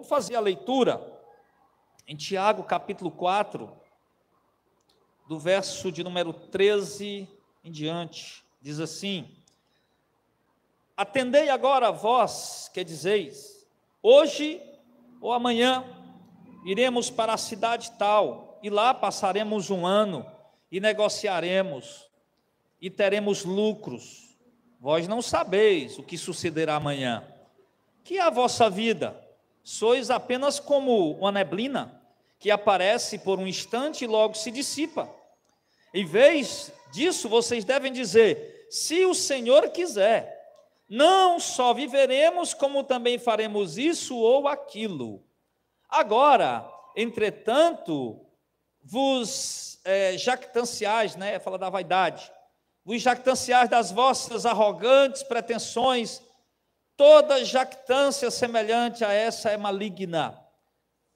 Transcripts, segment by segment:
Vamos fazer a leitura em Tiago capítulo 4, do verso de número 13 em diante, diz assim: Atendei agora vós que dizeis, hoje ou amanhã iremos para a cidade tal, e lá passaremos um ano, e negociaremos, e teremos lucros. Vós não sabeis o que sucederá amanhã. Que é a vossa vida? Sois apenas como uma neblina, que aparece por um instante e logo se dissipa. Em vez disso, vocês devem dizer, se o Senhor quiser, não só viveremos, como também faremos isso ou aquilo. Agora, entretanto, vos jactanciais, né? Fala da vaidade, vos jactanciais das vossas arrogantes pretensões. Toda jactância semelhante a essa é maligna.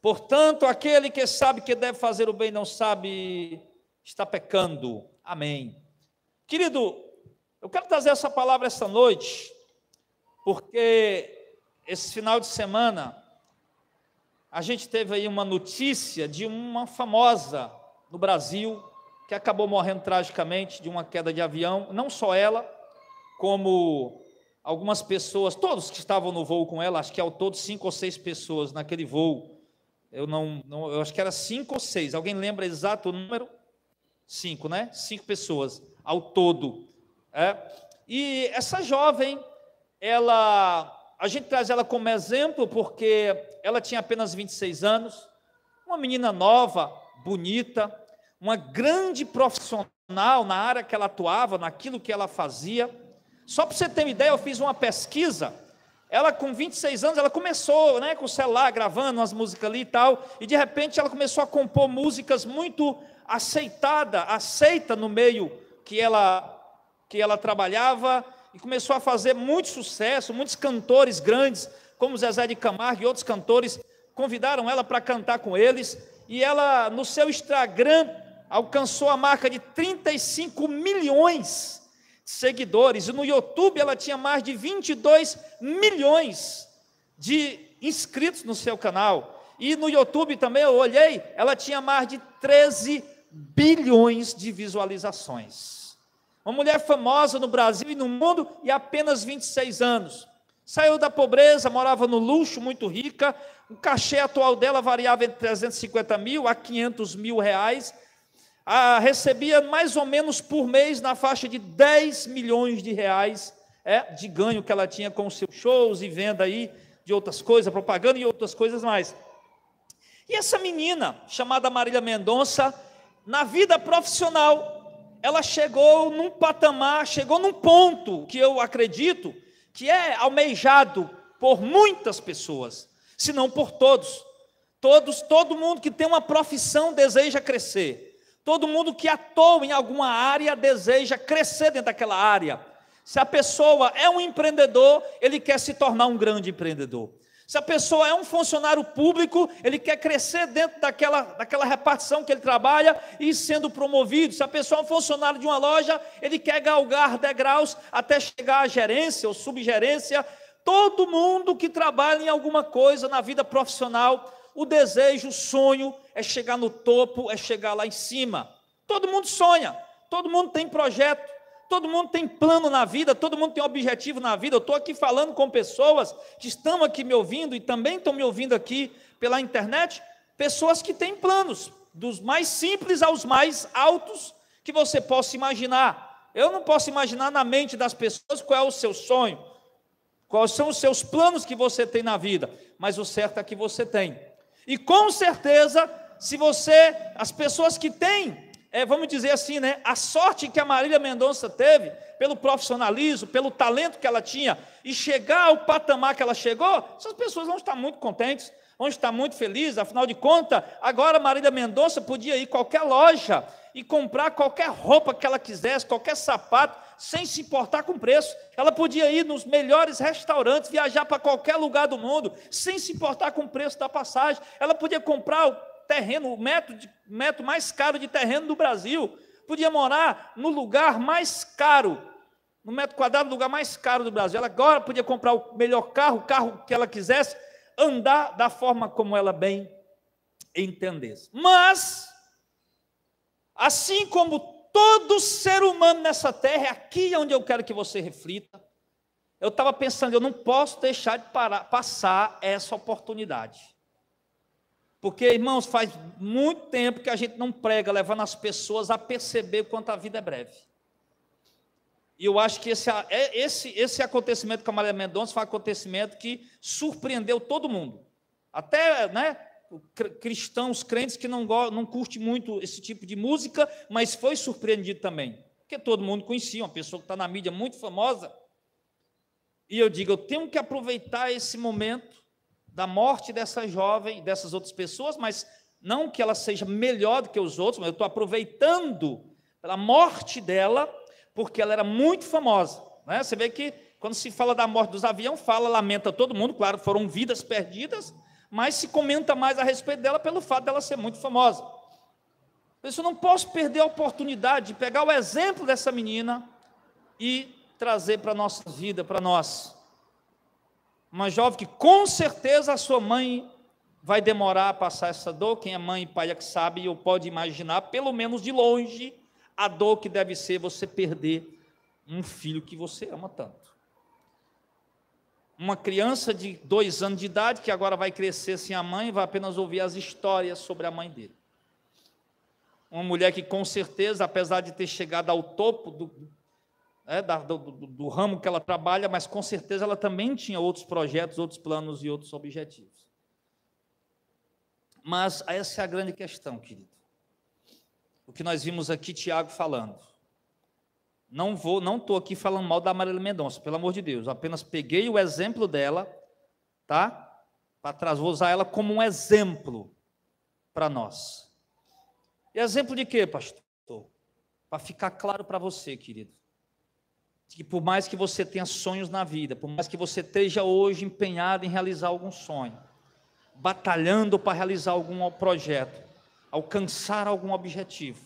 Portanto, aquele que sabe que deve fazer o bem não sabe, está pecando. Amém. Querido, eu quero trazer essa palavra essa noite, porque esse final de semana a gente teve aí uma notícia de uma famosa no Brasil, que acabou morrendo tragicamente de uma queda de avião. Não só ela, como algumas pessoas, todos que estavam no voo com ela, acho que ao todo 5 ou 6 pessoas naquele voo. Eu acho que era 5 ou 6, alguém lembra exato o número? 5, né? 5 pessoas ao todo. E essa jovem, a gente traz ela como exemplo porque ela tinha apenas 26 anos, uma menina nova, bonita, uma grande profissional na área que ela atuava, naquilo que ela fazia. Só para você ter uma ideia, eu fiz uma pesquisa, ela com 26 anos, ela começou, né, com o celular, gravando umas músicas ali e tal, e de repente ela começou a compor músicas muito aceita no meio que ela trabalhava, e começou a fazer muito sucesso. Muitos cantores grandes, como Zezé de Camargo e outros cantores, convidaram ela para cantar com eles, e ela, no seu Instagram, alcançou a marca de 35 milhões de seguidores, e no YouTube ela tinha mais de 22 milhões de inscritos no seu canal, e no YouTube também, eu olhei, ela tinha mais de 13 bilhões de visualizações. Uma mulher famosa no Brasil e no mundo, e apenas 26 anos. Saiu da pobreza, morava no luxo, muito rica. O cachê atual dela variava entre 350 mil a 500 mil reais. Recebia mais ou menos por mês na faixa de 10 milhões de reais de ganho que ela tinha com os seus shows e venda aí de outras coisas, propaganda e outras coisas mais. E essa menina, chamada Marília Mendonça, na vida profissional, ela chegou num patamar, chegou num ponto que eu acredito que é almejado por muitas pessoas, se não por todos. Todo mundo que tem uma profissão deseja crescer. Todo mundo que atua em alguma área deseja crescer dentro daquela área. Se a pessoa é um empreendedor, ele quer se tornar um grande empreendedor. Se a pessoa é um funcionário público, ele quer crescer dentro daquela repartição que ele trabalha e sendo promovido. Se a pessoa é um funcionário de uma loja, ele quer galgar degraus até chegar à gerência ou subgerência. Todo mundo que trabalha em alguma coisa na vida profissional, o desejo, o sonho é chegar no topo, é chegar lá em cima. Todo mundo sonha, todo mundo tem projeto. Todo mundo tem plano na vida, todo mundo tem objetivo na vida. Eu estou aqui falando com pessoas que estão aqui me ouvindo e também estão me ouvindo aqui pela internet, pessoas que têm planos, dos mais simples aos mais altos que você possa imaginar. Eu não posso imaginar na mente das pessoas qual é o seu sonho, quais são os seus planos que você tem na vida, mas o certo é que você tem. E com certeza, as pessoas que têm, vamos dizer assim, né, a sorte que a Marília Mendonça teve, pelo profissionalismo, pelo talento que ela tinha, e chegar ao patamar que ela chegou, essas pessoas vão estar muito contentes, vão estar muito felizes. Afinal de contas, agora a Marília Mendonça podia ir a qualquer loja e comprar qualquer roupa que ela quisesse, qualquer sapato, sem se importar com o preço. Ela podia ir nos melhores restaurantes, viajar para qualquer lugar do mundo, sem se importar com o preço da passagem. Ela podia comprar o metro mais caro de terreno do Brasil, podia morar no lugar mais caro, no metro quadrado, no lugar mais caro do Brasil. Ela agora podia comprar o melhor carro, o carro que ela quisesse. andar da forma como ela bem entendesse. Mas, assim como todo ser humano nessa terra, aqui é onde eu quero que você reflita, eu estava pensando, eu não posso deixar de passar essa oportunidade. Porque, irmãos, faz muito tempo que a gente não prega, levando as pessoas a perceber o quanto a vida é breve. E eu acho que esse acontecimento com a Marília Mendonça foi um acontecimento que surpreendeu todo mundo. Até, né, cristãos, crentes que não curtem muito esse tipo de música, mas foi surpreendido também. Porque todo mundo conhecia, uma pessoa que está na mídia muito famosa. E eu digo, eu tenho que aproveitar esse momento da morte dessa jovem, dessas outras pessoas, mas não que ela seja melhor do que os outros, mas eu estou aproveitando pela morte dela, porque ela era muito famosa, né? Você vê que quando se fala da morte dos aviões, lamenta todo mundo, claro, foram vidas perdidas, mas se comenta mais a respeito dela pelo fato dela ser muito famosa. Por isso eu não posso perder a oportunidade de pegar o exemplo dessa menina e trazer para a nossa vida, para nós. Uma jovem que, com certeza, a sua mãe vai demorar a passar essa dor, quem é mãe e pai é que sabe, ou pode imaginar, pelo menos de longe, a dor que deve ser você perder um filho que você ama tanto. Uma criança de 2 anos de idade, que agora vai crescer sem a mãe, vai apenas ouvir as histórias sobre a mãe dele. Uma mulher que, com certeza, apesar de ter chegado ao topo do ramo que ela trabalha, mas com certeza ela também tinha outros projetos, outros planos e outros objetivos. Mas essa é a grande questão, querido. O que nós vimos aqui, Tiago falando. Não estou aqui falando mal da Marília Mendonça, pelo amor de Deus. Apenas peguei o exemplo dela, tá? Para trás, vou usar ela como um exemplo para nós. E exemplo de quê, pastor? Para ficar claro para você, querido, que por mais que você tenha sonhos na vida, por mais que você esteja hoje empenhado em realizar algum sonho, batalhando para realizar algum projeto, alcançar algum objetivo,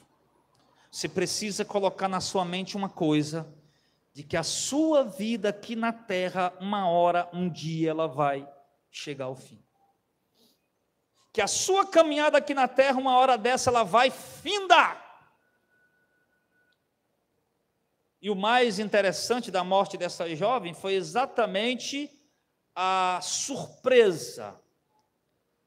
você precisa colocar na sua mente uma coisa, de que a sua vida aqui na terra, uma hora, um dia, ela vai chegar ao fim. Que a sua caminhada aqui na terra, uma hora dessa, ela vai findar. E o mais interessante da morte dessa jovem foi exatamente a surpresa,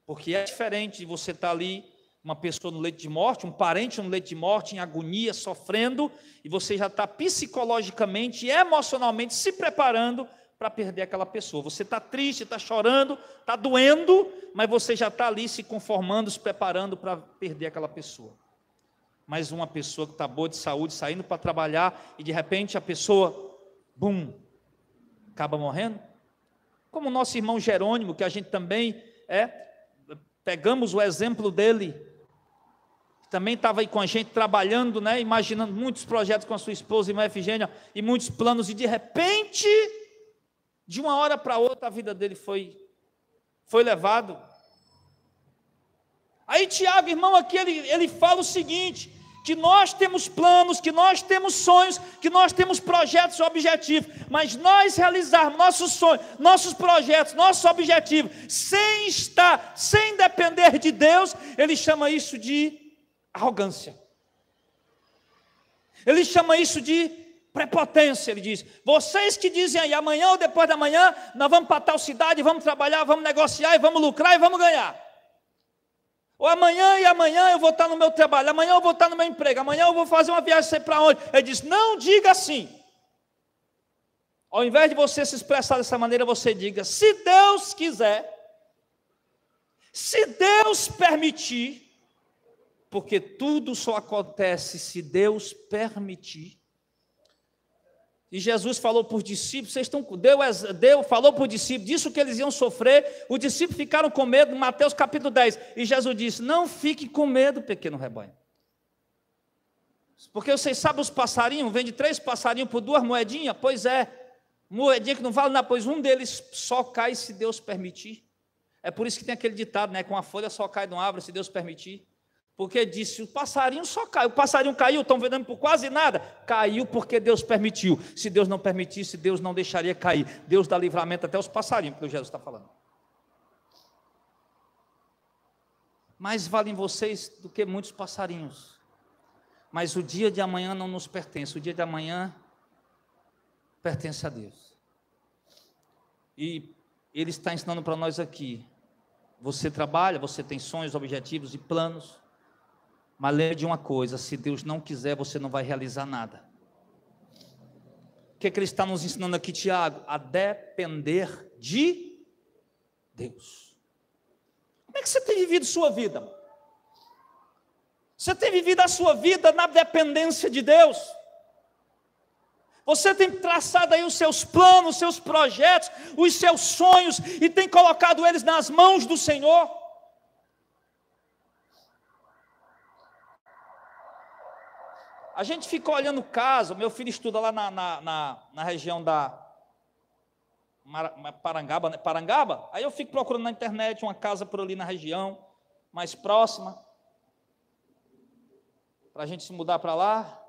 porque é diferente de você estar ali, uma pessoa no leito de morte, um parente no leito de morte, em agonia, sofrendo, e você já está psicologicamente e emocionalmente se preparando para perder aquela pessoa. Você está triste, está chorando, está doendo, mas você já está ali se conformando, se preparando para perder aquela pessoa. Mas uma pessoa que está boa de saúde, saindo para trabalhar, e de repente a pessoa, bum, acaba morrendo. Como o nosso irmão Jerônimo, que a gente também pegamos o exemplo dele, que também estava aí com a gente trabalhando, né, imaginando muitos projetos com a sua esposa, irmã Efigênia, e muitos planos, e de repente, de uma hora para outra, a vida dele foi levado. Aí Tiago, irmão, aqui ele fala o seguinte, que nós temos planos, que nós temos sonhos, que nós temos projetos e objetivos, mas nós realizarmos nossos sonhos, nossos projetos, nossos objetivos, sem depender de Deus, ele chama isso de arrogância. Ele chama isso de prepotência, ele diz. Vocês que dizem aí, amanhã ou depois da manhã, nós vamos para tal cidade, vamos trabalhar, vamos negociar, e vamos lucrar, e vamos ganhar. Ou amanhã eu vou estar no meu trabalho, amanhã eu vou estar no meu emprego, amanhã eu vou fazer uma viagem, sei para onde. Ele diz, não diga assim. Ao invés de você se expressar dessa maneira, você diga, se Deus quiser, se Deus permitir, porque tudo só acontece se Deus permitir. E Jesus falou para os discípulos, falou para os discípulos, disso que eles iam sofrer, os discípulos ficaram com medo, Mateus capítulo 10, e Jesus disse, não fique com medo, pequeno rebanho, porque vocês sabem os passarinhos, vende 3 passarinhos por 2 moedinhas, pois é, moedinha que não vale nada, pois um deles só cai se Deus permitir, é por isso que tem aquele ditado, né, com a folha só cai de uma árvore se Deus permitir, porque disse, o passarinho só caiu, o passarinho caiu, estão vendendo por quase nada, caiu porque Deus permitiu, se Deus não permitisse, Deus não deixaria cair, Deus dá livramento até os passarinhos, porque Jesus está falando, Mais valem vocês do que muitos passarinhos. Mas o dia de amanhã não nos pertence. O dia de amanhã pertence a Deus. E Ele está ensinando para nós aqui. Você trabalha, você tem sonhos, objetivos e planos. Mas lembre de uma coisa, se Deus não quiser, você não vai realizar nada. O que é que Ele está nos ensinando aqui, Tiago? A depender de Deus. Como é que você tem vivido sua vida? Você tem vivido a sua vida na dependência de Deus? Você tem traçado aí os seus planos, os seus projetos, os seus sonhos, e tem colocado eles nas mãos do Senhor? A gente fica olhando o caso, meu filho estuda lá na região da Parangaba, né? Parangaba, aí eu fico procurando na internet uma casa por ali na região, mais próxima, para a gente se mudar para lá.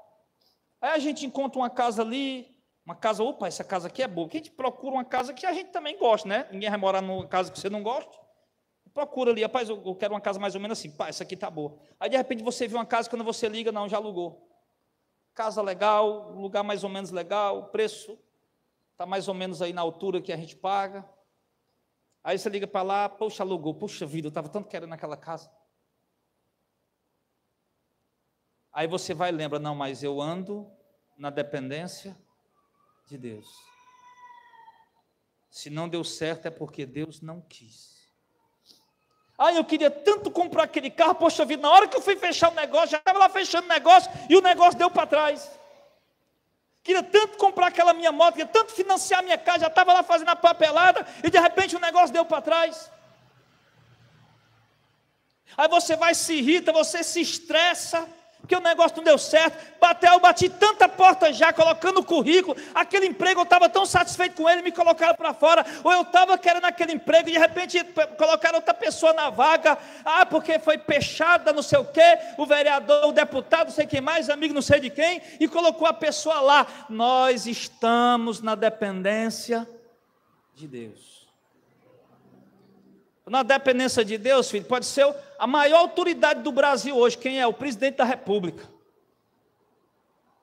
Aí a gente encontra uma casa ali, uma casa, opa, essa casa aqui é boa, porque a gente procura uma casa que a gente também gosta, né? Ninguém vai morar numa casa que você não gosta. Procura ali, rapaz, eu quero uma casa mais ou menos assim, pá, essa aqui tá boa. Aí de repente você vê uma casa, quando você liga, não, já alugou. Casa legal, lugar mais ou menos legal, o preço está mais ou menos aí na altura que a gente paga. Aí você liga para lá, poxa, alugou, poxa vida, eu estava tanto querendo aquela casa. Aí você vai e lembra, não, mas eu ando na dependência de Deus. Se não deu certo é porque Deus não quis. Ah, eu queria tanto comprar aquele carro, poxa vida, na hora que eu fui fechar o negócio, já estava lá fechando o negócio, e o negócio deu para trás. Queria tanto comprar aquela minha moto, queria tanto financiar a minha casa, já estava lá fazendo a papelada, e de repente o negócio deu para trás. Aí você vai, se irrita, você se estressa, porque o negócio não deu certo. Eu bati tanta porta já, colocando o currículo, aquele emprego eu estava tão satisfeito com ele, me colocaram para fora, ou eu estava querendo aquele emprego, e de repente colocaram outra pessoa na vaga, ah, porque foi pechada, não sei o quê, o vereador, o deputado, não sei quem mais, amigo não sei de quem, e colocou a pessoa lá. Nós estamos na dependência de Deus. Na dependência de Deus, filho, pode ser a maior autoridade do Brasil hoje, quem é? O presidente da República.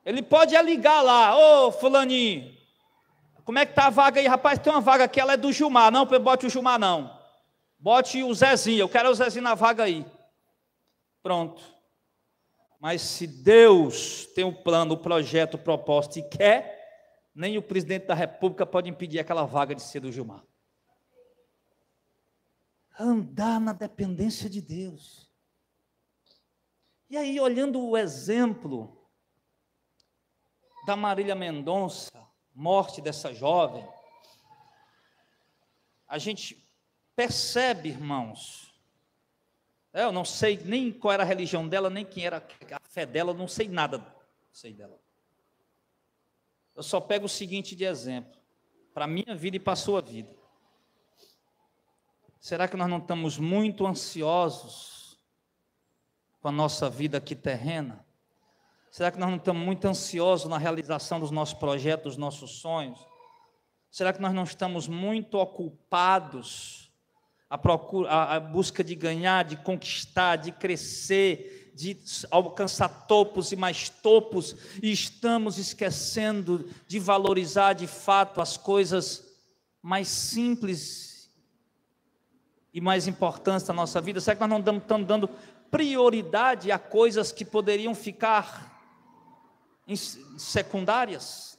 Ele pode ligar lá, ô fulaninho, como é que está a vaga aí? Rapaz, tem uma vaga aqui, ela é do Gilmar. Não, bote o Gilmar não, bote o Zezinho, eu quero o Zezinho na vaga aí. Pronto. Mas se Deus tem o plano, o projeto, o propósito e quer, nem o presidente da República pode impedir aquela vaga de ser do Gilmar. Andar na dependência de Deus. E aí, olhando o exemplo da Marília Mendonça, morte dessa jovem, a gente percebe, irmãos, eu não sei nem qual era a religião dela, nem quem era a fé dela, não sei nada, não sei dela. Eu só pego o seguinte de exemplo, para a minha vida e para a sua vida. Será que nós não estamos muito ansiosos com a nossa vida aqui terrena? Será que nós não estamos muito ansiosos na realização dos nossos projetos, dos nossos sonhos? Será que nós não estamos muito ocupados à busca de ganhar, de conquistar, de crescer, de alcançar topos e mais topos, e estamos esquecendo de valorizar de fato as coisas mais simples e mais importantes da nossa vida? Será que nós não estamos dando prioridade a coisas que poderiam ficar secundárias?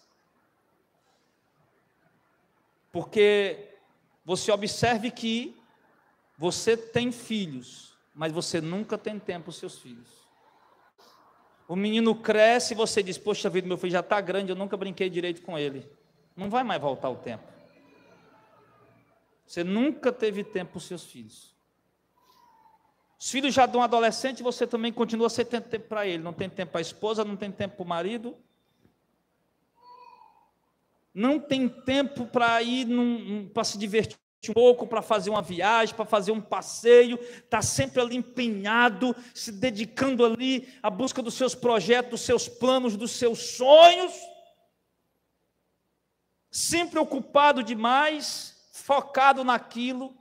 Porque você observe que você tem filhos, mas você nunca tem tempo para os seus filhos. O menino cresce e você diz, poxa vida, meu filho já está grande, eu nunca brinquei direito com ele. Não vai mais voltar o tempo. Você nunca teve tempo para os seus filhos. Os filhos já de um adolescente, você também continua sem tempo para ele. Não tem tempo para a esposa, não tem tempo para o marido. Não tem tempo para ir, para se divertir um pouco, para fazer uma viagem, para fazer um passeio. Está sempre ali empenhado, se dedicando ali à busca dos seus projetos, dos seus planos, dos seus sonhos. Sempre ocupado demais, focado naquilo,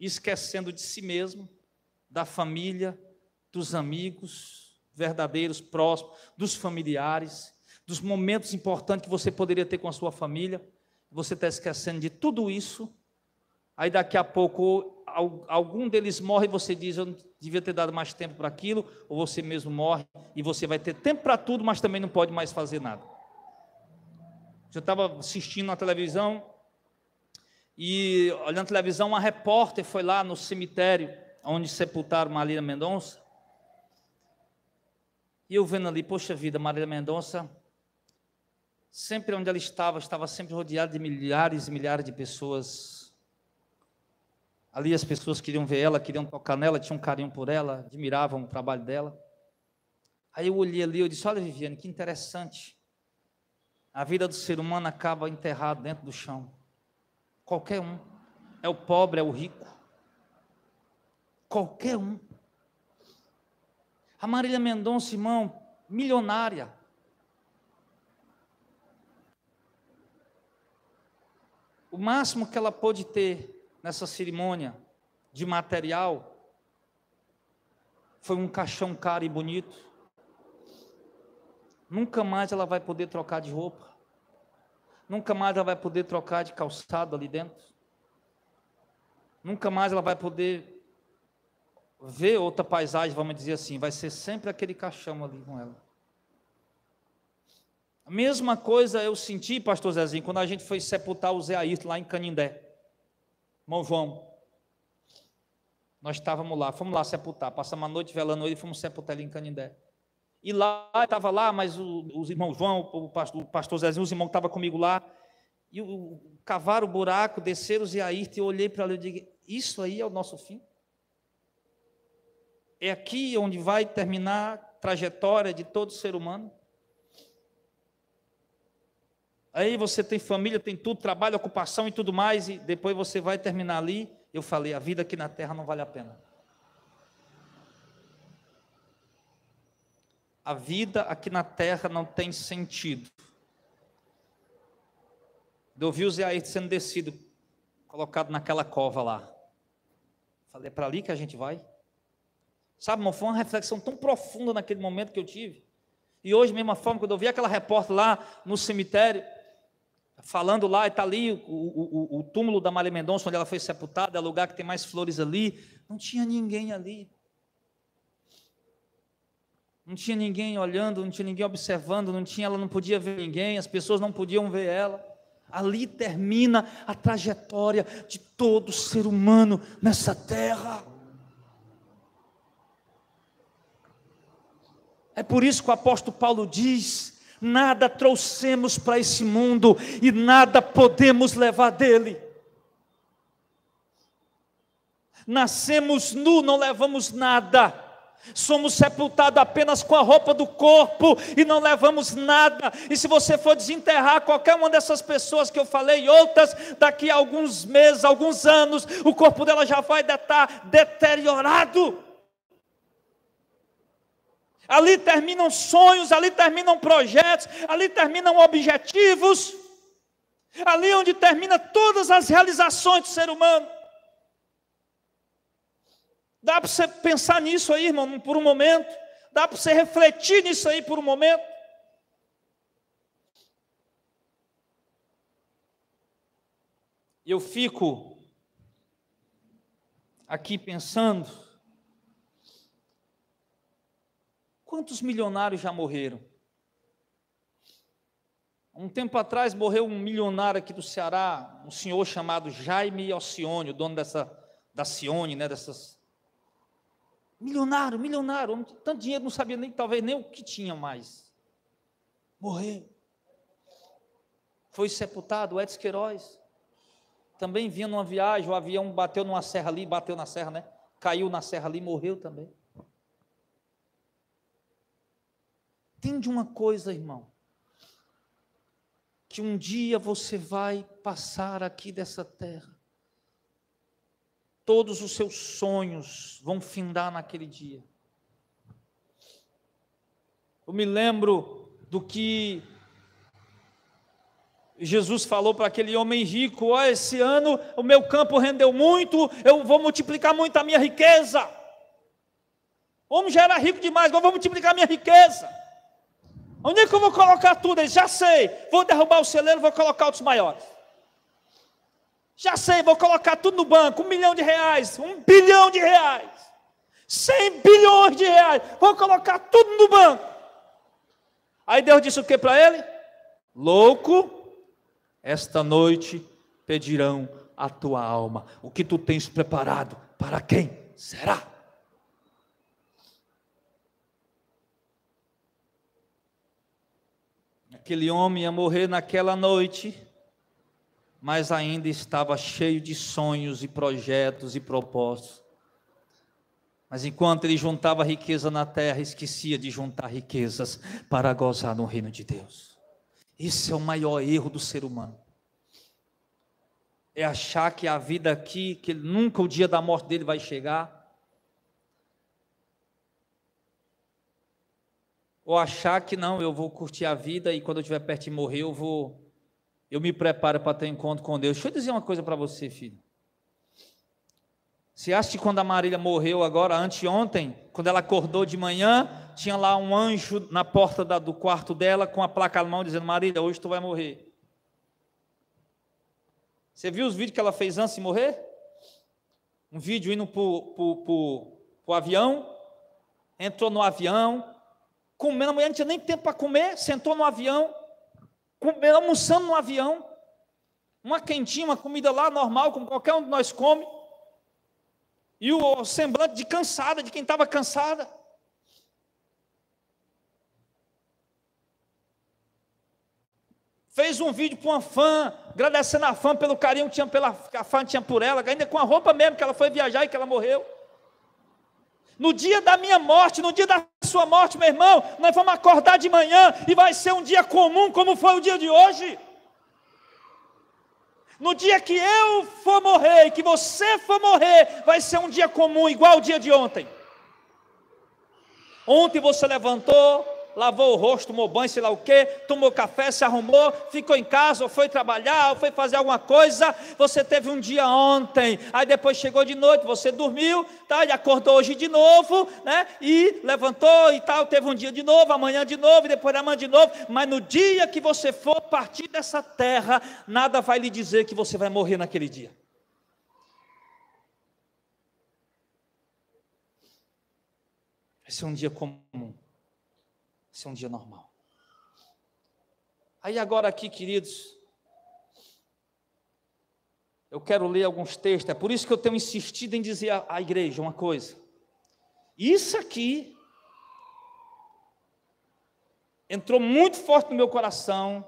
esquecendo de si mesmo, da família, dos amigos verdadeiros, próximos, dos familiares, dos momentos importantes que você poderia ter com a sua família. Você está esquecendo de tudo isso. Aí daqui a pouco algum deles morre e você diz, eu devia ter dado mais tempo para aquilo, ou você mesmo morre e você vai ter tempo para tudo, mas também não pode mais fazer nada. Eu estava assistindo na televisão e olhando a televisão, uma repórter foi lá no cemitério onde sepultaram Marília Mendonça. E eu vendo ali, poxa vida, Marília Mendonça, sempre onde ela estava sempre rodeada de milhares e milhares de pessoas. Ali as pessoas queriam ver ela, queriam tocar nela, tinham um carinho por ela, admiravam o trabalho dela. Aí eu olhei ali, eu disse, olha Viviane, que interessante. A vida do ser humano acaba enterrado dentro do chão. Qualquer um. É o pobre, é o rico. Qualquer um. A Marília Mendonça, irmão, milionária. O máximo que ela pôde ter nessa cerimônia de material foi um caixão caro e bonito. Nunca mais ela vai poder trocar de roupa. Nunca mais ela vai poder trocar de calçado ali dentro. Nunca mais ela vai poder ver outra paisagem, vamos dizer assim. Vai ser sempre aquele caixão ali com ela. A mesma coisa eu senti, pastor Zezinho, quando a gente foi sepultar o Zé Airton lá em Canindé. Irmão João, nós estávamos lá, fomos lá sepultar. Passamos a noite velando ele e fomos sepultar ele em Canindé. E lá, estava lá, mas os irmãos João, o pastor Zezinho, os irmãos que estavam comigo lá, e cavaram o buraco, desceram o Zé Airton, e eu olhei para ele e digo, isso aí é o nosso fim? É aqui onde vai terminar a trajetória de todo ser humano? Aí você tem família, tem tudo, trabalho, ocupação e tudo mais, e depois você vai terminar ali. Eu falei, a vida aqui na terra não vale a pena. A vida aqui na terra não tem sentido. Eu ouvi o Zé Airton sendo descido, colocado naquela cova lá. Falei, é para ali que a gente vai? Sabe, irmão, foi uma reflexão tão profunda naquele momento que eu tive. E hoje, da mesma forma, quando eu vi aquela repórter lá no cemitério, falando lá, e está ali o túmulo da Marília Mendonça, onde ela foi sepultada, é o lugar que tem mais flores ali. Não tinha ninguém ali. Não tinha ninguém olhando, não tinha ninguém observando, ela não podia ver ninguém, as pessoas não podiam ver ela. Ali termina a trajetória de todo ser humano nessa terra. É por isso que o apóstolo Paulo diz, nada trouxemos para esse mundo e nada podemos levar dele. Nascemos nu, não levamos nada. Somos sepultados apenas com a roupa do corpo e não levamos nada. E se você for desenterrar qualquer uma dessas pessoas que eu falei, outras, daqui a alguns meses, alguns anos, o corpo dela já vai estar deteriorado. Ali terminam sonhos, ali terminam projetos, ali terminam objetivos, ali onde termina todas as realizações do ser humano. Dá para você pensar nisso aí, irmão, por um momento. Dá para você refletir nisso aí por um momento. Eu fico aqui pensando, quantos milionários já morreram? Um tempo atrás morreu um milionário aqui do Ceará, um senhor chamado Jaime Ocione, o dono da Cione, né, dessas... Milionário, tanto dinheiro, não sabia nem, talvez nem o que tinha mais. Morreu. Foi sepultado, o Edson Queiroz. Também vinha numa viagem, o avião bateu numa serra ali, bateu na serra, né? Caiu na serra ali, morreu também. Entende uma coisa, irmão? Que um dia você vai passar aqui dessa terra. Todos os seus sonhos vão findar naquele dia. Eu me lembro do que Jesus falou para aquele homem rico, esse ano o meu campo rendeu muito, eu vou multiplicar muito a minha riqueza. Homem já era rico demais, agora vou multiplicar minha riqueza. Onde é que eu vou colocar tudo? Ele, já sei, vou derrubar o celeiro, vou colocar outros maiores. Já sei, vou colocar tudo no banco, R$1 milhão, R$1 bilhão, R$100 bilhões, vou colocar tudo no banco. Aí Deus disse o que para ele? Louco, esta noite pedirão a tua alma. O que tu tens preparado, para quem será? Aquele homem ia morrer naquela noite, mas ainda estava cheio de sonhos e projetos e propósitos. Mas enquanto ele juntava riqueza na terra, esquecia de juntar riquezas para gozar no reino de Deus. Esse é o maior erro do ser humano. É achar que a vida aqui, que nunca o dia da morte dele vai chegar. Ou achar que não, eu vou curtir a vida e quando eu estiver perto de morrer, eu me preparo para ter encontro com Deus. Deixa eu dizer uma coisa para você, filho. Você acha que quando a Marília morreu agora, anteontem, quando ela acordou de manhã, tinha lá um anjo na porta do quarto dela, com a placa na mão, dizendo, Marília, hoje tu vai morrer. Você viu os vídeos que ela fez antes de morrer? Um vídeo indo para o avião, entrou no avião, comendo, a mulher não tinha nem tempo para comer, sentou no avião, comendo, almoçando no avião, uma quentinha, uma comida lá normal, como qualquer um de nós come, e o semblante de cansada, de quem estava cansada. Fez um vídeo para uma fã, agradecendo a fã pelo carinho que tinha a fã tinha por ela, ainda com a roupa mesmo, que ela foi viajar e que ela morreu. No dia da minha morte, no dia da sua morte, meu irmão, nós vamos acordar de manhã e vai ser um dia comum, como foi o dia de hoje. No dia que eu for morrer e que você for morrer, vai ser um dia comum, igual o dia de ontem. Ontem você levantou, lavou o rosto, tomou banho, sei lá o quê, tomou café, se arrumou, ficou em casa, ou foi trabalhar, ou foi fazer alguma coisa, você teve um dia ontem, aí depois chegou de noite, você dormiu, tá? E acordou hoje de novo, né? E levantou e tal, teve um dia de novo, amanhã de novo, e depois da manhã de novo, mas no dia que você for partir dessa terra, nada vai lhe dizer que você vai morrer naquele dia. Esse é um dia comum. Esse é um dia normal. Aí agora aqui, queridos, eu quero ler alguns textos, é por isso que eu tenho insistido em dizer à igreja uma coisa. Isso aqui entrou muito forte no meu coração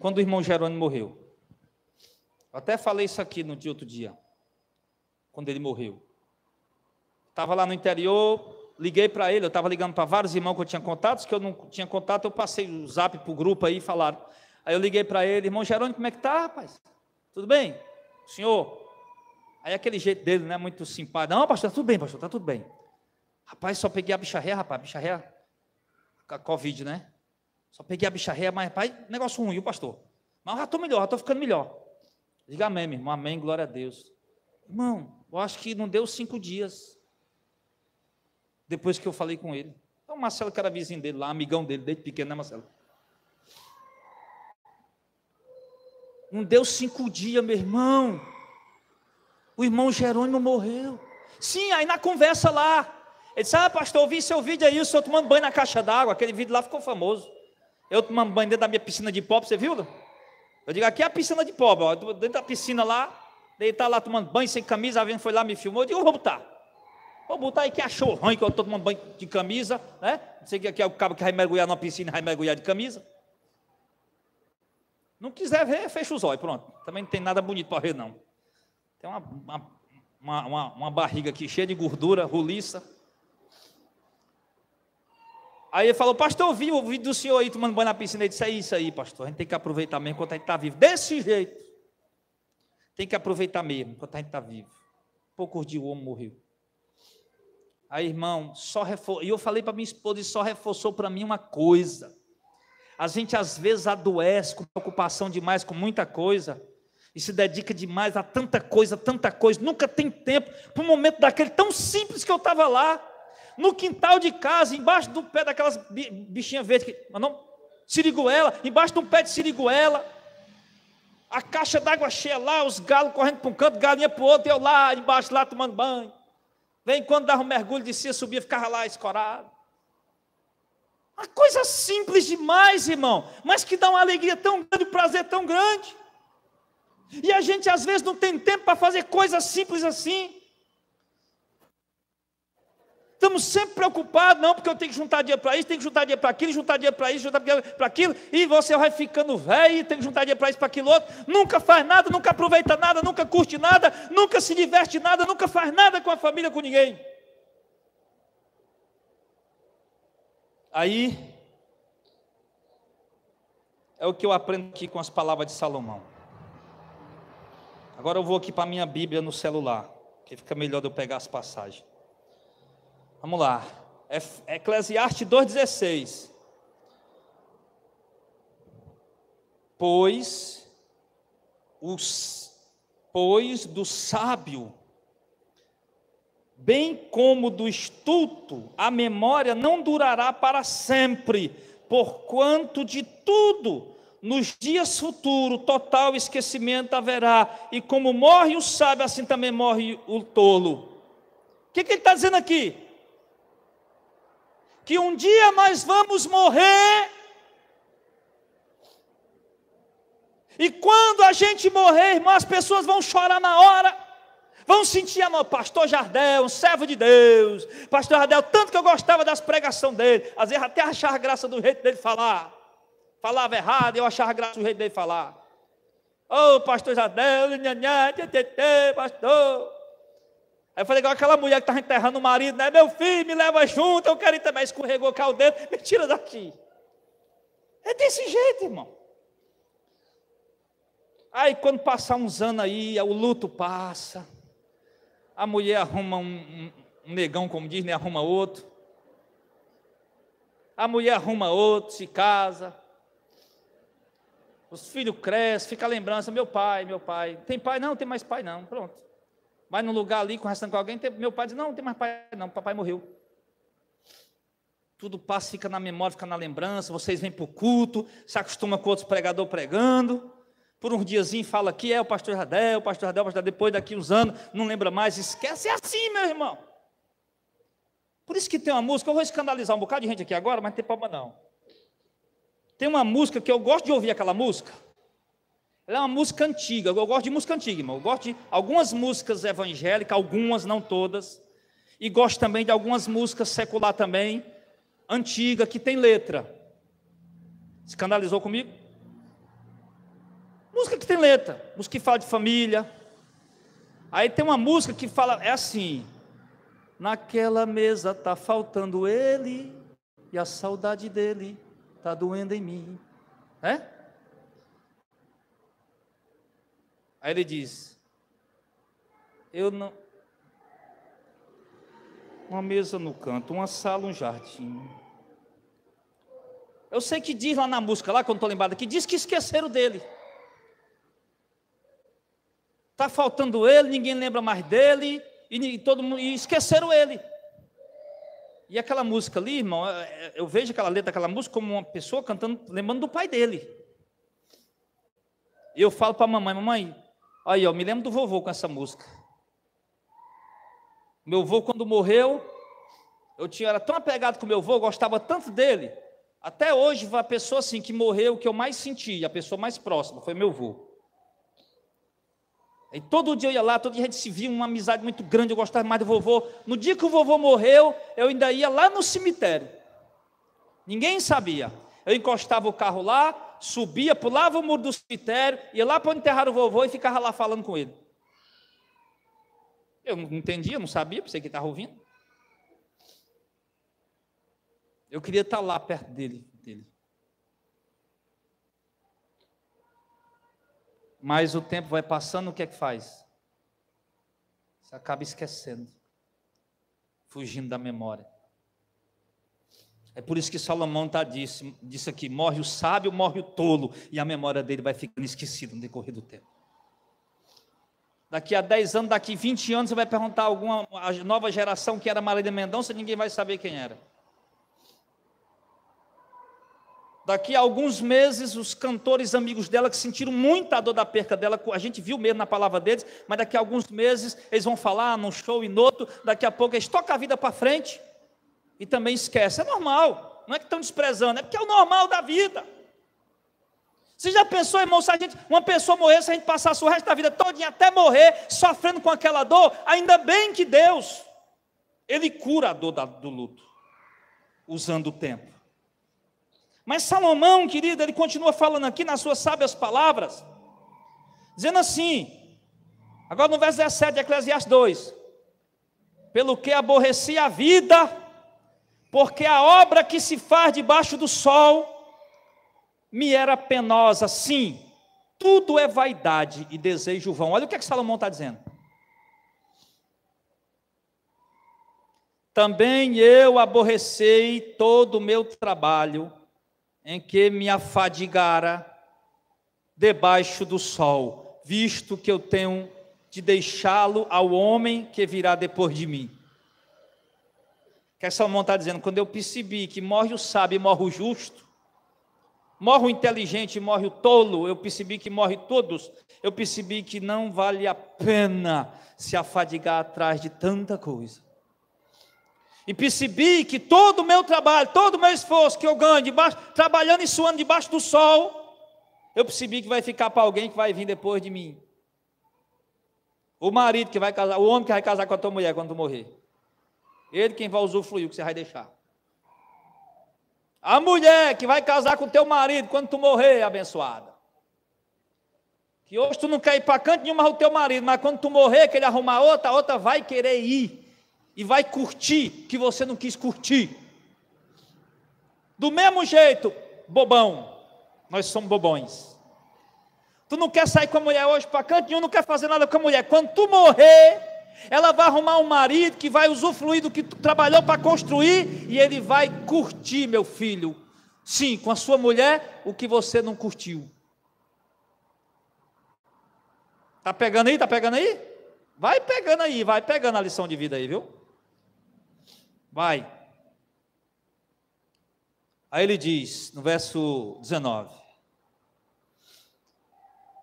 quando o irmão Jerônimo morreu. Eu até falei isso aqui no dia outro dia, quando ele morreu. Estava lá no interior. Liguei para ele, eu estava ligando para vários irmãos que eu tinha contatos, que eu não tinha contato, eu passei o zap para o grupo aí e falaram. Aí eu liguei para ele, irmão Jerônimo, como é que está, rapaz? Tudo bem? Senhor? Aí aquele jeito dele, né, muito simpático. Não, pastor, está tudo bem, pastor, está tudo bem. Rapaz, só peguei a bicharreia, rapaz, bicharreia, a Covid, né? Só peguei a bicharreia, mas, rapaz, negócio ruim, pastor. Mas eu já estou melhor, já estou ficando melhor. Diga amém, meu irmão, amém, glória a Deus. Irmão, eu acho que não deu 5 dias. Depois que eu falei com ele. Então, o Marcelo, que era vizinho dele lá, amigão dele, desde pequeno, né, Marcelo? Não deu 5 dias, meu irmão. O irmão Jerônimo morreu. Sim, aí na conversa lá, ele disse, ah, pastor, eu vi seu vídeo aí, o senhor tomando banho na caixa d'água, aquele vídeo lá ficou famoso. Eu tomando banho dentro da minha piscina de pobre, você viu? Eu digo, aqui é a piscina de pobre, ó, dentro da piscina lá, deitar lá tomando banho, sem camisa, a gente foi lá, me filmou, eu digo, eu vou botar. Vou botar aí que achou ruim, que eu estou tomando banho de camisa, né? Não sei que é o cabo que vai mergulhar numa piscina, vai mergulhar de camisa. Não quiser ver, fecha os olhos, pronto. Também não tem nada bonito para ver, não. Tem uma barriga aqui cheia de gordura, roliça. Aí ele falou, pastor, eu vi o vídeo do senhor aí tomando banho na piscina. Ele disse, é isso aí, pastor, a gente tem que aproveitar mesmo enquanto a gente está vivo. Desse jeito. Tem que aproveitar mesmo enquanto a gente está vivo. Poucos dias o homem morreu. Aí, irmão, e eu falei para minha esposa, e só reforçou para mim uma coisa. A gente, às vezes, adoece com preocupação demais, com muita coisa, e se dedica demais a tanta coisa, nunca tem tempo para um momento daquele tão simples que eu estava lá. no quintal de casa, embaixo do pé daquelas bichinhas verdes, siriguela, embaixo de um pé de siriguela, a caixa d'água cheia lá, os galos correndo para um canto, galinha para o outro, eu lá embaixo, lá tomando banho. Vem quando dava um mergulho, descia, subia, ficava lá escorado. Uma coisa simples demais, irmão, mas que dá uma alegria tão grande, um prazer tão grande. E a gente às vezes não tem tempo para fazer coisas simples assim. Estamos sempre preocupados, não, porque eu tenho que juntar dinheiro para isso, tenho que juntar dinheiro para aquilo, juntar dinheiro para isso, juntar dinheiro para aquilo, e você vai ficando velho, tem que juntar dinheiro para isso, para aquilo outro, nunca faz nada, nunca aproveita nada, nunca curte nada, nunca se diverte nada, nunca faz nada com a família, com ninguém. Aí, é o que eu aprendo aqui com as palavras de Salomão. Agora eu vou aqui para a minha Bíblia no celular, que fica melhor de eu pegar as passagens. Vamos lá, Eclesiastes 2,16. Pois do sábio, bem como do estulto, a memória não durará para sempre, porquanto de tudo, nos dias futuros, total esquecimento haverá, e como morre o sábio, assim também morre o tolo. O que ele está dizendo aqui? Que um dia nós vamos morrer, e quando a gente morrer, irmão, as pessoas vão chorar na hora, vão sentir amor. Pastor Jardel, um servo de Deus, pastor Jardel, tanto que eu gostava das pregações dele, às vezes até achava graça do jeito dele falar, falava errado, eu achava graça do jeito dele falar, ô pastor Jardel, pastor. Aí eu falei, igual aquela mulher que estava enterrando o marido, né? Meu filho, me leva junto, eu quero ir também. Escorregou cá o dedo, me tira daqui. É desse jeito, irmão. Aí quando passar uns anos aí, o luto passa. A mulher arruma um negão, como diz, né? Arruma outro. A mulher arruma outro, se casa. Os filhos crescem, fica a lembrança, meu pai. Tem pai? Não, tem mais pai não, pronto. Vai num lugar ali, conversando com alguém, meu pai diz, não tem mais pai não, papai morreu. Tudo passa, fica na memória, fica na lembrança, vocês vêm para o culto, se acostumam com outros pregadores pregando, por uns diazinhos fala que é o pastor Jardel, depois daqui uns anos, não lembra mais, esquece, é assim, meu irmão. Por isso que tem uma música, eu vou escandalizar um bocado de gente aqui agora, mas não tem problema não. Tem uma música que eu gosto de ouvir aquela música, ela é uma música antiga, eu gosto de música antiga, irmão. Eu gosto de algumas músicas evangélicas, algumas, não todas, e gosto também de algumas músicas secular também, antiga, que tem letra. Escandalizou comigo? Música que tem letra, música que fala de família. Aí tem uma música que fala, é assim, naquela mesa está faltando ele, e a saudade dele está doendo em mim. É? Aí ele diz, eu não, uma mesa no canto, uma sala, um jardim, eu sei que diz lá na música, lá quando estou lembrado, que diz que esqueceram dele, está faltando ele, ninguém lembra mais dele, e esqueceram ele, e aquela música ali, irmão, eu vejo aquela letra daquela música como uma pessoa cantando, lembrando do pai dele, e eu falo para a mamãe, aí, eu me lembro do vovô com essa música. Meu avô, quando morreu, era tão apegado com meu avô, gostava tanto dele. Até hoje, a pessoa assim que morreu, que eu mais senti, a pessoa mais próxima, foi meu avô. E todo dia eu ia lá, todo dia a gente se via, uma amizade muito grande, eu gostava mais do vovô. No dia que o vovô morreu, eu ainda ia lá no cemitério. Ninguém sabia. Eu encostava o carro lá, subia, pulava o muro do cemitério, ia lá para onde enterraram o vovô e ficava lá falando com ele. Eu não entendia, não sabia, pensei que estava ouvindo. Eu queria estar lá perto dele. Mas o tempo vai passando, o que é que faz? Você acaba esquecendo, fugindo da memória. É por isso que Salomão disse aqui, morre o sábio, morre o tolo, e a memória dele vai ficando esquecida no decorrer do tempo. Daqui a 10 anos, daqui a 20 anos, você vai perguntar a alguma nova geração que era Marília Mendonça, ninguém vai saber quem era. Daqui a alguns meses, os cantores amigos dela, que sentiram muita dor da perca dela, a gente viu mesmo na palavra deles, mas daqui a alguns meses, eles vão falar num show e no outro, daqui a pouco eles tocam a vida para frente e também esquecem. É normal, não é que estão desprezando, é porque é o normal da vida. Você já pensou, irmão, se a gente, uma pessoa morrer, se a gente passasse o resto da vida todinha até morrer, sofrendo com aquela dor? Ainda bem que Deus, Ele cura a dor do luto, usando o tempo. Mas Salomão, querido, ele continua falando aqui nas suas sábias palavras, dizendo assim, agora no verso 17 de Eclesiastes 2, pelo que aborreci a vida, porque a obra que se faz debaixo do sol me era penosa, sim, tudo é vaidade e desejo vão. Olha o que é que Salomão está dizendo. Também eu aborrecei todo o meu trabalho, em que me afadigara debaixo do sol, visto que eu tenho de deixá-lo ao homem que virá depois de mim. O que Salomão está dizendo? Quando eu percebi que morre o sábio e morre o justo, morre o inteligente e morre o tolo, eu percebi que morre todos, eu percebi que não vale a pena se afadigar atrás de tanta coisa. E percebi que todo o meu trabalho, todo o meu esforço que eu ganho, trabalhando e suando debaixo do sol, eu percebi que vai ficar para alguém que vai vir depois de mim. O marido que vai casar, o homem que vai casar com a tua mulher quando tu morrer. Ele quem vai usufruir o que você vai deixar. A mulher que vai casar com o teu marido quando tu morrer, abençoada. Que hoje tu não quer ir para canto nenhum, mas o teu marido, mas quando tu morrer, que ele arrumar outra, a outra vai querer ir. E vai curtir que você não quis curtir. Do mesmo jeito, bobão, nós somos bobões. Tu não quer sair com a mulher hoje para canto nenhum, não quer fazer nada com a mulher. Quando tu morrer, ela vai arrumar um marido que vai usufruir do que tu trabalhou para construir, e ele vai curtir, meu filho, sim, com a sua mulher, o que você não curtiu. Tá pegando aí? Tá pegando aí? Vai pegando aí, vai pegando a lição de vida aí, viu? Vai. Aí ele diz, no verso 19.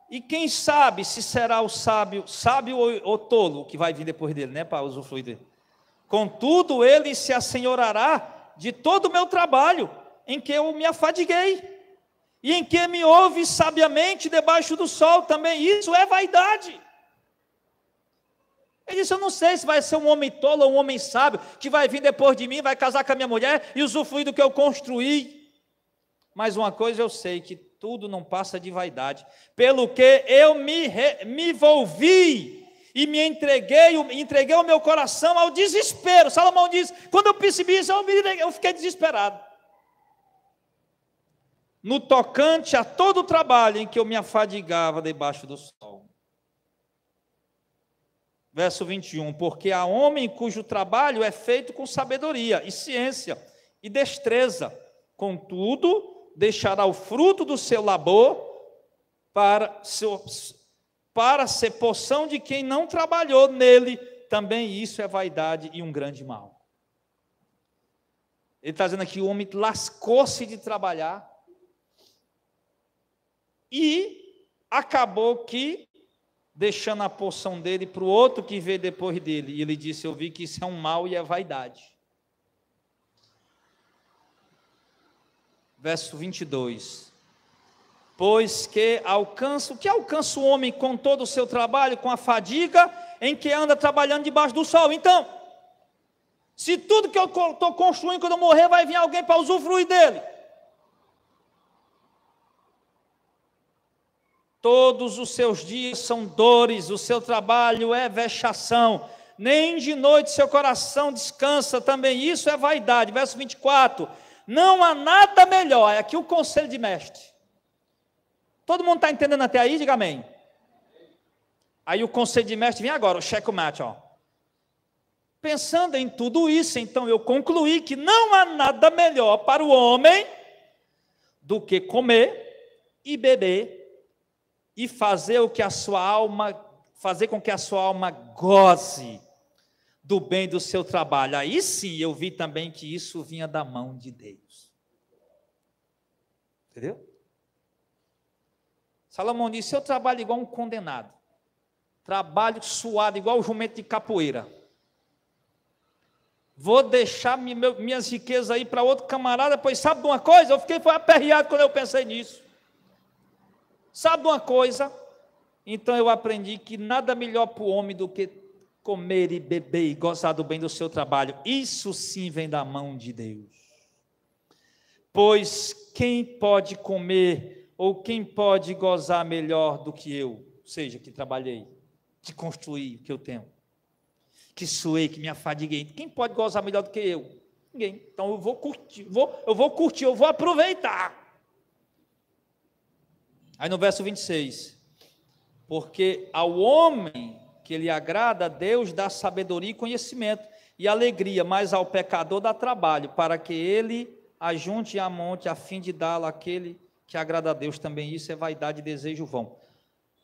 E quem sabe se será o sábio ou tolo, que vai vir depois dele, né, para usufruir dele. Contudo, ele se assenhorará de todo o meu trabalho, em que eu me afadiguei, e em que me ouve sabiamente debaixo do sol, também isso é vaidade. Ele disse, eu não sei se vai ser um homem tolo ou um homem sábio, que vai vir depois de mim, vai casar com a minha mulher e usufruir do que eu construí. Mas uma coisa eu sei, que tudo não passa de vaidade. Pelo que eu me envolvi e me entreguei o meu coração ao desespero. Salomão diz, quando eu percebi isso, eu fiquei desesperado. No tocante a todo o trabalho em que eu me afadigava debaixo do sol. Verso 21, porque há homem cujo trabalho é feito com sabedoria e ciência e destreza, contudo, deixará o fruto do seu labor para ser porção de quem não trabalhou nele, também isso é vaidade e um grande mal. Ele está dizendo aqui, o homem lascou-se de trabalhar e acabou que deixando a porção dele para o outro que veio depois dele. E ele disse, eu vi que isso é um mal e é vaidade. Verso 22. Pois que alcança o homem com todo o seu trabalho, com a fadiga, em que anda trabalhando debaixo do sol. Então, se tudo que eu estou construindo, quando eu morrer, vai vir alguém para usufruir dele. Todos os seus dias são dores, o seu trabalho é vexação, nem de noite seu coração descansa, também isso é vaidade. Verso 24, não há nada melhor, é aqui o conselho de mestre. Todo mundo está entendendo até aí? Diga amém. Aí o conselho de mestre vem agora, o checkmate, ó. Pensando em tudo isso, então eu concluí que não há nada melhor para o homem do que comer e beber, e fazer o que a sua alma fazer com que a sua alma goze do bem do seu trabalho. Aí sim eu vi também que isso vinha da mão de Deus. Entendeu? Salomão disse, eu trabalho igual um condenado, trabalho suado igual o jumento de capoeira, vou deixar minhas riquezas aí para outro camarada, pois sabe de uma coisa? Eu fiquei aperreado quando eu pensei nisso. Sabe de uma coisa? Então eu aprendi que nada melhor para o homem do que comer e beber e gozar do bem do seu trabalho. Isso sim vem da mão de Deus. Pois quem pode comer ou quem pode gozar melhor do que eu? Ou seja, que trabalhei, que construí o que eu tenho, que suei, que me afadiguei. Quem pode gozar melhor do que eu? Ninguém. Então eu vou curtir, eu vou aproveitar. Aí no verso 26, porque ao homem que lhe agrada, Deus dá sabedoria e conhecimento e alegria, mas ao pecador dá trabalho, para que ele ajunte e amonte, a fim de dá-lo àquele que agrada a Deus também. Isso é vaidade e desejo vão.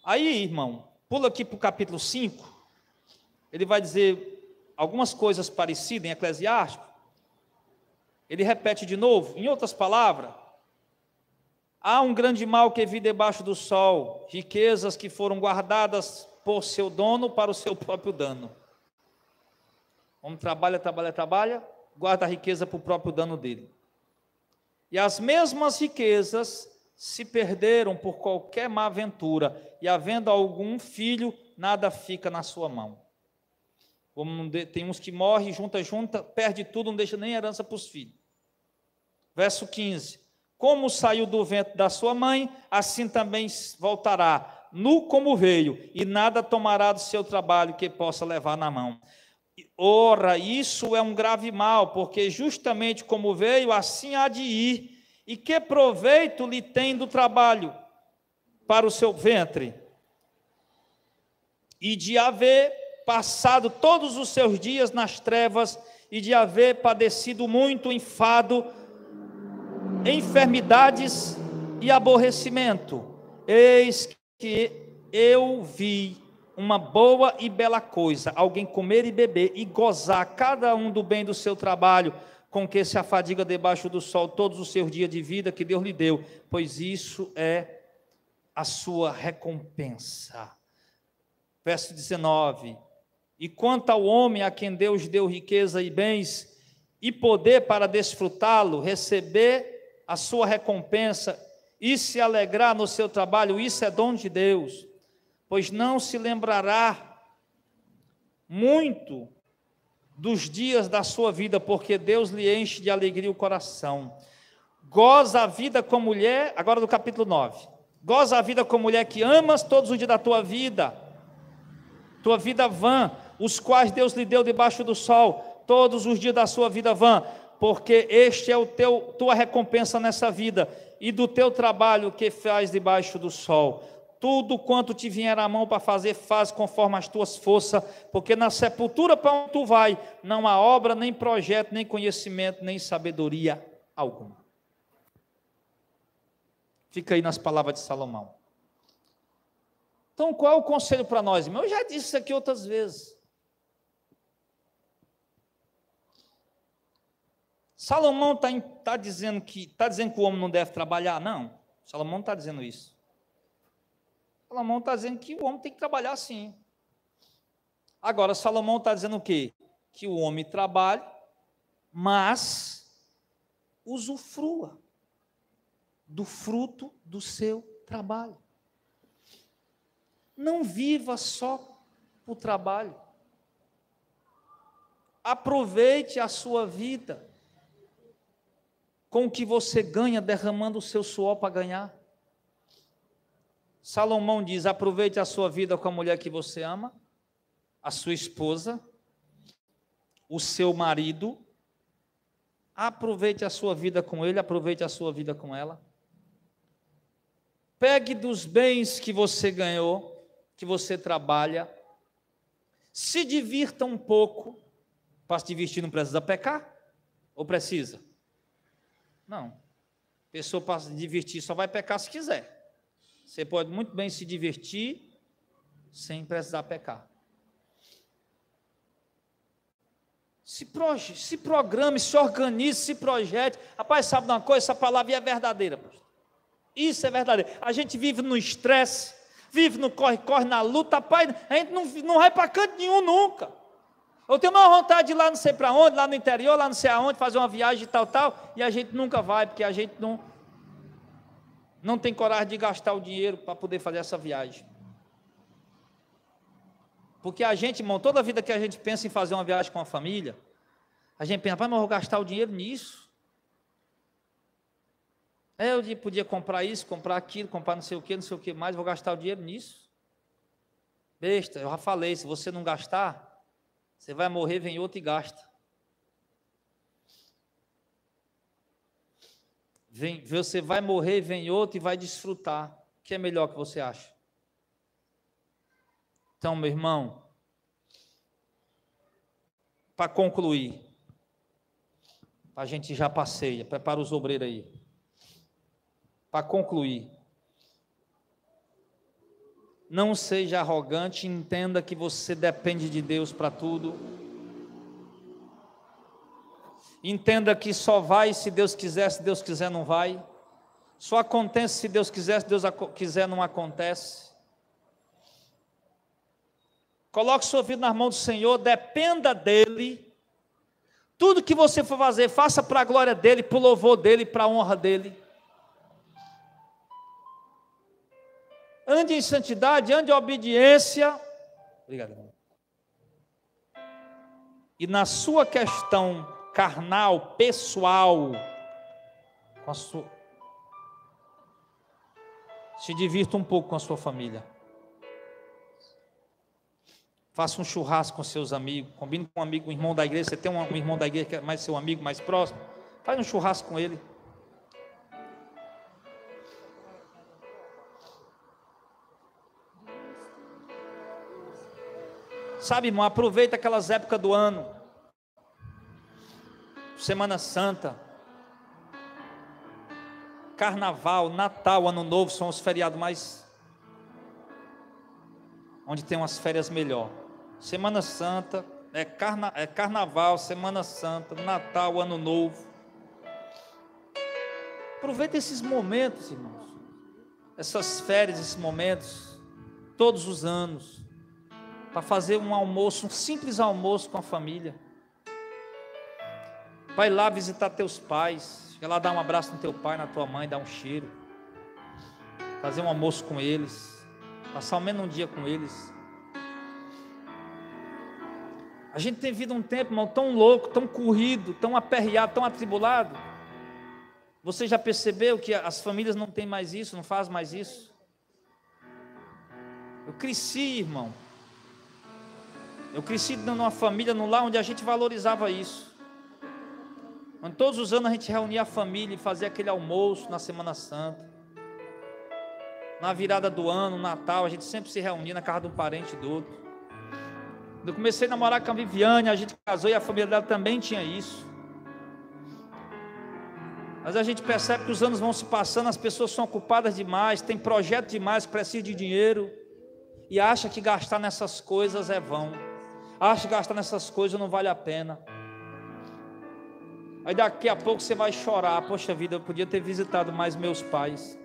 Aí, irmão, pula aqui para o capítulo 5, ele vai dizer algumas coisas parecidas em Eclesiastes, ele repete de novo, em outras palavras, há um grande mal que vive debaixo do sol, riquezas que foram guardadas por seu dono para o seu próprio dano. O homem trabalha, guarda a riqueza para o próprio dano dele. E as mesmas riquezas se perderam por qualquer má aventura, e havendo algum filho, nada fica na sua mão. Tem uns que morrem, junta, perde tudo, não deixa nem herança para os filhos. Verso 15. Como saiu do ventre da sua mãe, assim também voltará, nu como veio, e nada tomará do seu trabalho que possa levar na mão. Ora, isso é um grave mal, porque justamente como veio, assim há de ir, e que proveito lhe tem do trabalho para o seu ventre? E de haver passado todos os seus dias nas trevas, e de haver padecido muito enfado, enfermidades e aborrecimento, eis que eu vi uma boa e bela coisa, alguém comer e beber e gozar cada um do bem do seu trabalho, com que se afadiga debaixo do sol todos os seus dias de vida que Deus lhe deu, pois isso é a sua recompensa. Verso 19, e quanto ao homem a quem Deus deu riqueza e bens, e poder para desfrutá-lo, receber a sua recompensa, e se alegrar no seu trabalho, isso é dom de Deus, pois não se lembrará muito dos dias da sua vida, porque Deus lhe enche de alegria o coração. Goza a vida com a mulher, agora do capítulo 9, goza a vida com a mulher que amas todos os dias da tua vida vã, os quais Deus lhe deu debaixo do sol, todos os dias da sua vida vã, porque este é o tua recompensa nessa vida, e do teu trabalho que faz debaixo do sol. Tudo quanto te vier à mão para fazer, faz conforme as tuas forças, porque na sepultura para onde tu vai, não há obra, nem projeto, nem conhecimento, nem sabedoria alguma. Fica aí nas palavras de Salomão. Então, qual é o conselho para nós, irmão? Eu já disse isso aqui outras vezes. Salomão está dizendo que o homem não deve trabalhar? Não, Salomão não está dizendo isso. Salomão está dizendo que o homem tem que trabalhar sim. Agora, Salomão está dizendo o quê? Que o homem trabalhe, mas usufrua do fruto do seu trabalho. Não viva só para o trabalho. Aproveite a sua vida com o que você ganha, derramando o seu suor para ganhar. Salomão diz, aproveite a sua vida com a mulher que você ama, a sua esposa, o seu marido, aproveite a sua vida com ele, aproveite a sua vida com ela, pegue dos bens que você ganhou, que você trabalha, se divirta um pouco. Para se divertir não precisa pecar, ou precisa? Não, a pessoa para se divertir só vai pecar se quiser. Você pode muito bem se divertir sem precisar pecar. Se programe, se organize, se projete. Rapaz, sabe uma coisa? Essa palavra é verdadeira. Isso é verdadeiro. A gente vive no estresse, vive no corre-corre, na luta. Rapaz, a gente não vai para canto nenhum nunca. Eu tenho uma vontade de ir lá não sei para onde, lá no interior, lá não sei aonde, fazer uma viagem e tal, e a gente nunca vai, porque a gente não tem coragem de gastar o dinheiro para poder fazer essa viagem. Porque a gente, irmão, toda a vida que a gente pensa em fazer uma viagem com a família, a gente pensa, mas eu vou gastar o dinheiro nisso? Eu podia comprar isso, comprar aquilo, comprar não sei o que mais, vou gastar o dinheiro nisso? Besta, eu já falei, se você não gastar, você vai morrer, vem outro e gasta. Você vai morrer, vem outro e vai desfrutar. O que é melhor que você acha? Então, meu irmão, para concluir, a gente já passeia, prepara os obreiros aí. Para concluir, não seja arrogante, entenda que você depende de Deus para tudo. Entenda que só vai se Deus quiser, se Deus quiser não vai. Só acontece se Deus quiser, se Deus quiser não acontece. Coloque sua vida nas mãos do Senhor, dependa dEle. Tudo que você for fazer, faça para a glória dEle, para o louvor dEle, para a honra dEle. Ande em santidade, ande em obediência. Obrigado. E na sua questão carnal, pessoal, se divirta um pouco com a sua família. Faça um churrasco com seus amigos. Combine com um amigo, um irmão da igreja. Você tem um irmão da igreja que é mais seu amigo, mais próximo. Faz um churrasco com ele. Sabe, irmão, aproveita aquelas épocas do ano, Semana Santa, Carnaval, Natal, Ano Novo, são os feriados mais, onde tem umas férias melhor. Semana Santa, Carnaval, Semana Santa, Natal, Ano Novo. Aproveita esses momentos, irmãos, essas férias, esses momentos, todos os anos, para fazer um almoço, um simples almoço com a família. Vai lá visitar teus pais, chega lá, dá um abraço no teu pai, na tua mãe, dá um cheiro, fazer um almoço com eles, passar ao menos um dia com eles. A gente tem vivido um tempo, irmão, tão louco, tão corrido, tão aperreado, tão atribulado. Você já percebeu que as famílias não têm mais isso, não fazem mais isso? Eu cresci, irmão, eu cresci numa família, num lar onde a gente valorizava isso. Onde todos os anos a gente reunia a família e fazia aquele almoço na Semana Santa. Na virada do ano, no Natal, a gente sempre se reunia na casa de um parente e do outro. Quando eu comecei a namorar com a Viviane, a gente casou e a família dela também tinha isso. Mas a gente percebe que os anos vão se passando, as pessoas são ocupadas demais, tem projeto demais, precisa de dinheiro. E acha que gastar nessas coisas é vão. Acha que gastar nessas coisas não vale a pena. Aí daqui a pouco você vai chorar. Poxa vida, eu podia ter visitado mais meus pais.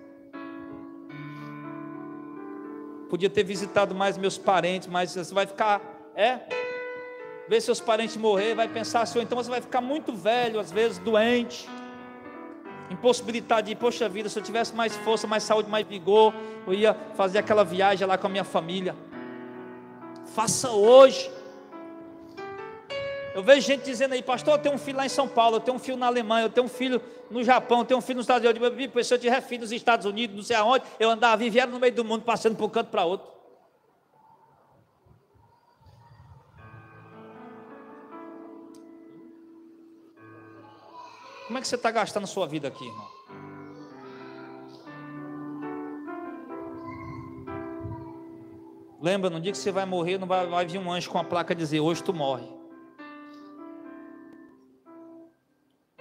Podia ter visitado mais meus parentes. Mas você vai ficar, ver seus parentes morrer, vai pensar assim, então você vai ficar muito velho, às vezes doente, impossibilitado de, poxa vida, se eu tivesse mais força, mais saúde, mais vigor, eu ia fazer aquela viagem lá com a minha família. Faça hoje. Eu vejo gente dizendo aí, pastor, eu tenho um filho lá em São Paulo, eu tenho um filho na Alemanha, eu tenho um filho no Japão, eu tenho um filho nos Estados Unidos. Se eu tiver filho nos Estados Unidos, não sei aonde, eu andava, vivia no meio do mundo, passando por um canto para outro. Como é que você está gastando a sua vida aqui, irmão? Lembra, no dia que você vai morrer, não vai vir um anjo com a placa dizer, hoje tu morre.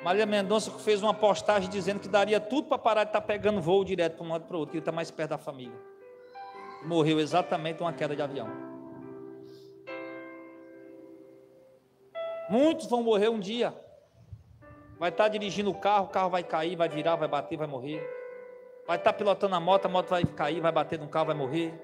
Marília Mendonça fez uma postagem dizendo que daria tudo para parar de estar pegando voo direto para um lado para o outro, que ele está mais perto da família. morreu exatamente de uma queda de avião. Muitos vão morrer um dia. Vai estar dirigindo o carro vai cair, vai virar, vai bater, vai morrer. Vai estar pilotando a moto vai cair, vai bater no carro, vai morrer.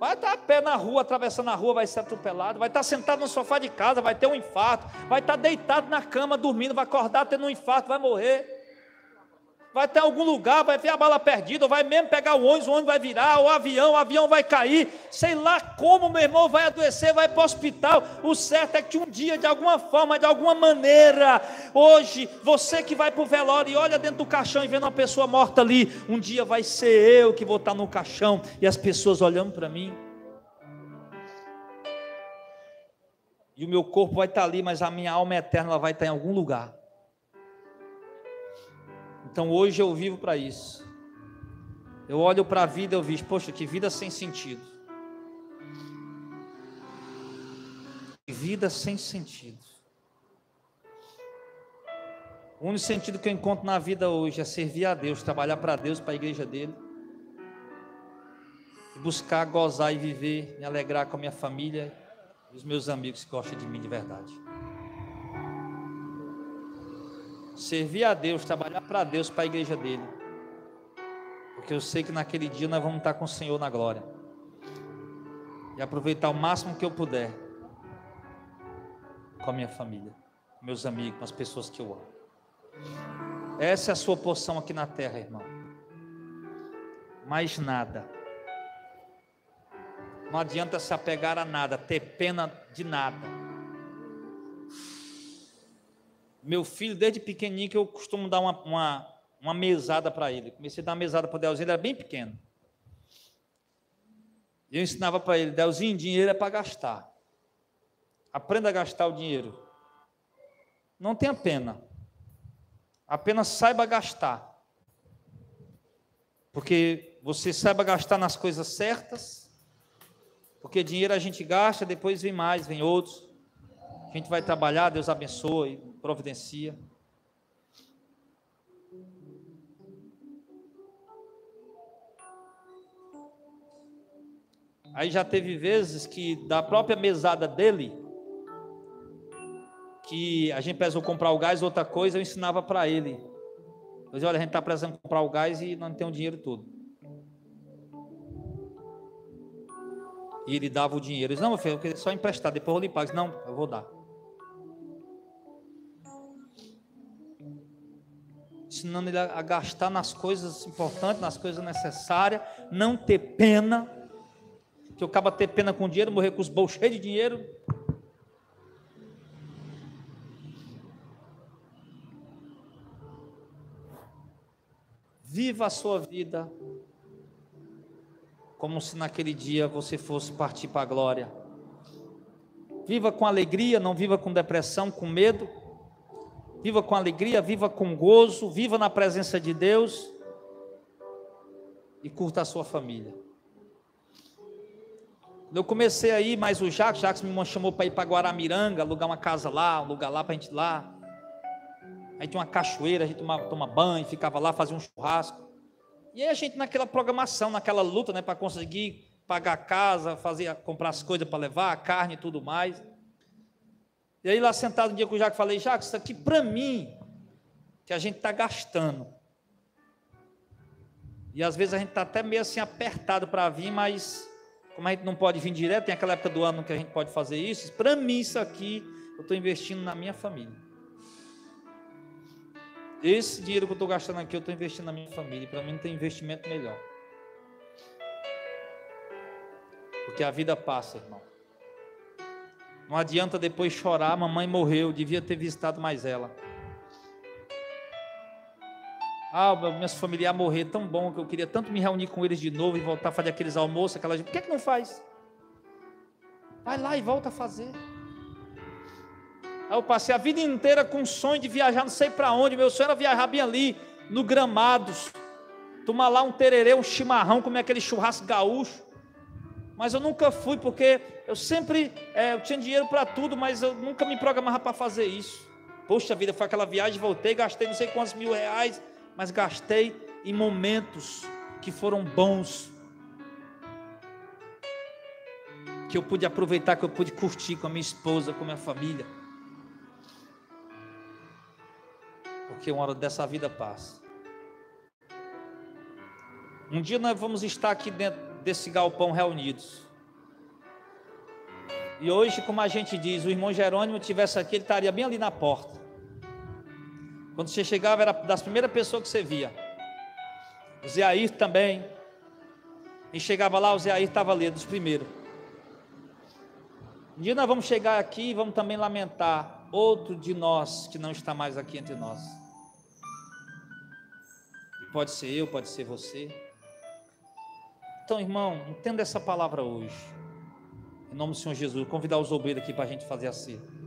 Vai estar a pé na rua, atravessando a rua, vai ser atropelado. Vai estar sentado no sofá de casa, vai ter um infarto. Vai estar deitado na cama, dormindo, vai acordar tendo um infarto, vai morrer. Vai ter algum lugar, vai ver a bala perdida, ou vai mesmo pegar o ônibus vai virar, ou o avião vai cair, sei lá como, meu irmão, vai adoecer, vai para o hospital. O certo é que um dia, de alguma forma, de alguma maneira, hoje, você que vai para o velório e olha dentro do caixão e vê uma pessoa morta ali, um dia vai ser eu que vou estar no caixão, e as pessoas olhando para mim, e o meu corpo vai estar ali, mas a minha alma eterna ela vai estar em algum lugar. Então hoje eu vivo para isso. Eu olho para a vida, eu vejo, poxa, que vida sem sentido. Que vida sem sentido. O único sentido que eu encontro na vida hoje é servir a Deus, trabalhar para Deus, para a igreja dele. E buscar, gozar e viver, me alegrar com a minha família e os meus amigos que gostam de mim de verdade. Servir a Deus, trabalhar para Deus, para a igreja dele, porque eu sei que naquele dia nós vamos estar com o Senhor na glória, e aproveitar o máximo que eu puder, com a minha família, com meus amigos, com as pessoas que eu amo. Essa é a sua porção aqui na terra, irmão. Mais nada. Não adianta se apegar a nada, ter pena de nada. Meu filho, desde pequenininho, que eu costumo dar uma mesada para ele. Comecei a dar uma mesada para o Delzinho, ele era bem pequeno. E eu ensinava para ele, Delzinho, dinheiro é para gastar. Aprenda a gastar o dinheiro. Não tenha pena. Apenas saiba gastar. Porque você saiba gastar nas coisas certas, porque dinheiro a gente gasta, depois vem mais, vem outros. A gente vai trabalhar, Deus abençoa e providencia. Aí já teve vezes que da própria mesada dele, que a gente precisou comprar o gás, outra coisa, eu ensinava para ele. Eu dizia, olha, a gente está precisando comprar o gás e não tem o dinheiro todo. E ele dava o dinheiro. Eu disse, não, meu filho, eu queria só emprestar, depois eu lhe pago. Eu disse, não, eu vou dar. Ensinando ele a gastar nas coisas importantes, nas coisas necessárias, não ter pena, que eu acabo ter pena com dinheiro, morrer com os bolsos cheios de dinheiro. Viva a sua vida, como se naquele dia você fosse partir para a glória. Viva com alegria, não viva com depressão, com medo. Viva com alegria, viva com gozo, viva na presença de Deus e curta a sua família. Eu comecei aí, mas o Jacques me chamou para ir para Guaramiranga, alugar uma casa lá, um lugar lá para a gente ir lá. Aí tinha uma cachoeira, a gente tomava banho, ficava lá, fazia um churrasco. E aí a gente naquela programação, naquela luta, né, para conseguir pagar a casa, comprar as coisas para levar, a carne e tudo mais. E aí lá sentado um dia com o Jacques, falei, Jacques, isso aqui para mim, que a gente está gastando. E às vezes a gente está até meio assim apertado para vir, mas como a gente não pode vir direto, tem aquela época do ano que a gente pode fazer isso, para mim isso aqui, eu estou investindo na minha família. Esse dinheiro que eu estou gastando aqui, eu estou investindo na minha família, e para mim não tem investimento melhor. Porque a vida passa, irmão. Não adianta depois chorar, mamãe morreu, devia ter visitado mais ela. Ah, meus familiares morreram, tão bom que eu queria tanto me reunir com eles de novo e voltar a fazer aqueles almoços, aquelas... Por que é que não faz? Vai lá e volta a fazer. Aí eu passei a vida inteira com o sonho de viajar, não sei para onde, meu sonho era viajar bem ali, no Gramados, tomar lá um tererê, um chimarrão, comer aquele churrasco gaúcho. Mas eu nunca fui, porque eu sempre, eu tinha dinheiro para tudo, mas eu nunca me programava para fazer isso. Poxa vida, foi aquela viagem, voltei, gastei não sei quantos mil reais, mas gastei em momentos que foram bons, que eu pude aproveitar, que eu pude curtir com a minha esposa, com a minha família. Porque uma hora dessa vida passa. Um dia nós vamos estar aqui dentro desse galpão reunidos. E hoje, como a gente diz, o irmão Jerônimo estivesse aqui, ele estaria bem ali na porta. Quando você chegava, era das primeiras pessoas que você via. O Zé Airton também. E chegava lá, o Zé Airton estava ali, dos primeiros. Um dia nós vamos chegar aqui e vamos também lamentar outro de nós que não está mais aqui entre nós. E pode ser eu, pode ser você. Então, irmão, entenda essa palavra hoje. Em nome do Senhor Jesus, convidar os obreiros aqui para a gente fazer a ceia.